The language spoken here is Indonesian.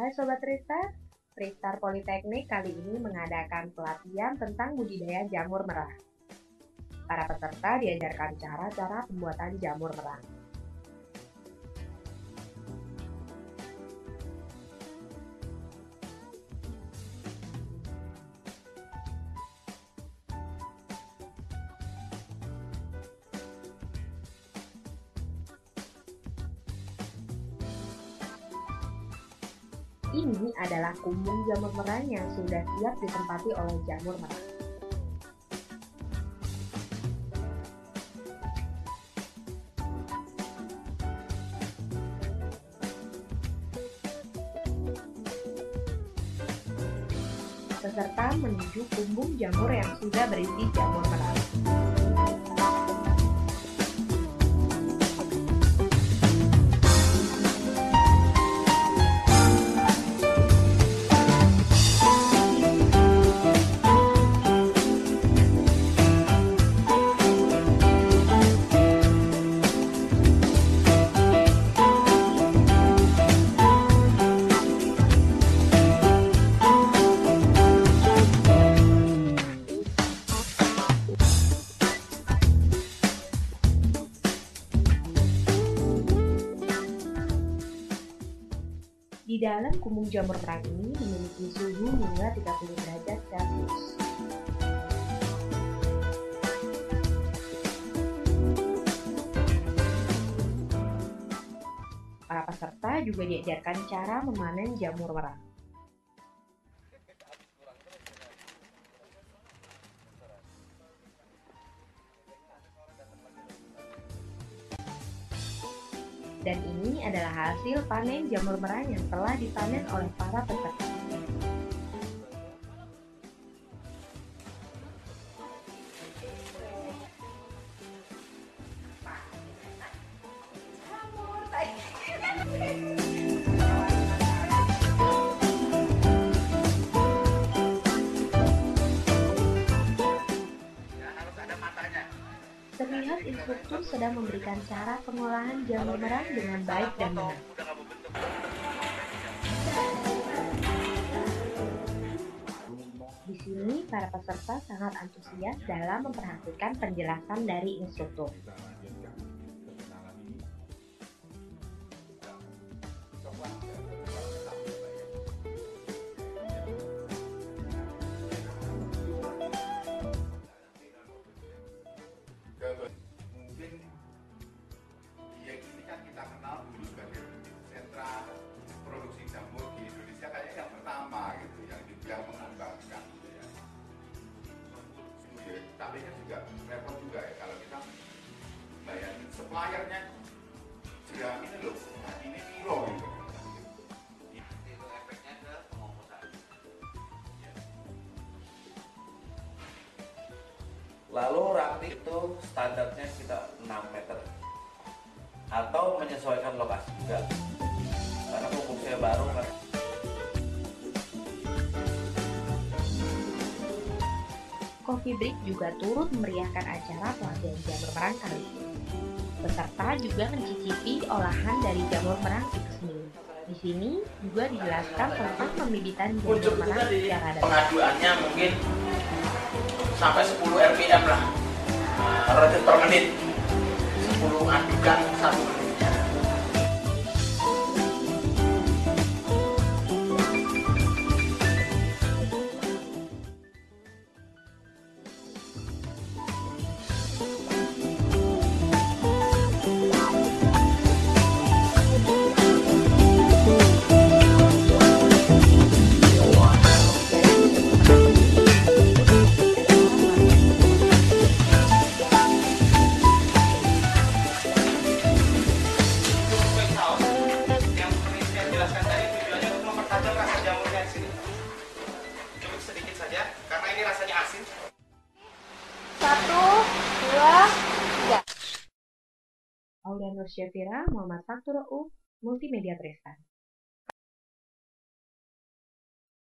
Hai Sobat Tristar, Tristar Politeknik kali ini mengadakan pelatihan tentang budidaya jamur merang. Para peserta diajarkan cara-cara pembuatan jamur merang. Ini adalah kumbung jamur merang yang sudah siap ditempati oleh jamur merang. Peserta menuju kumbung jamur yang sudah berisi jamur merang. Di dalam kumbung jamur merang ini memiliki suhu hingga 30 derajat Celcius. Para peserta juga diajarkan cara memanen jamur merang. Dan ini adalah hasil panen jamur merang yang telah dipanen oleh para peserta. Terlihat instruktur sedang memberikan cara pengolahan jamur merang dengan baik dan benar. Di sini para peserta sangat antusias dalam memperhatikan penjelasan dari instruktur. Mungkin dia ini kan kita kenal dulu sebagai sentra produksi jamur di Indonesia, kayaknya yang pertama gitu yang mengembangkan gitu ya. Tapi kan juga repot juga ya kalau kita bayangin suppliernya jerami ini loh, ini kilo gitu. Lalu ranting itu standarnya kita 6 meter atau menyesuaikan lokasi juga karena kumbung saya baru kan. Coffee Break juga turut memeriahkan acara pelatihan jamur merang kali ini. Peserta juga mencicipi olahan dari jamur merang itu sendiri. Di sini juga dijelaskan tentang pembibitan jamur merang secara dasar. Pengaduannya mungkin sampai 10 rpm lah, rotate per menit, 10 adukan 1 menitnya. Nur Syafira Muhammad, Faktur Multimedia Presan.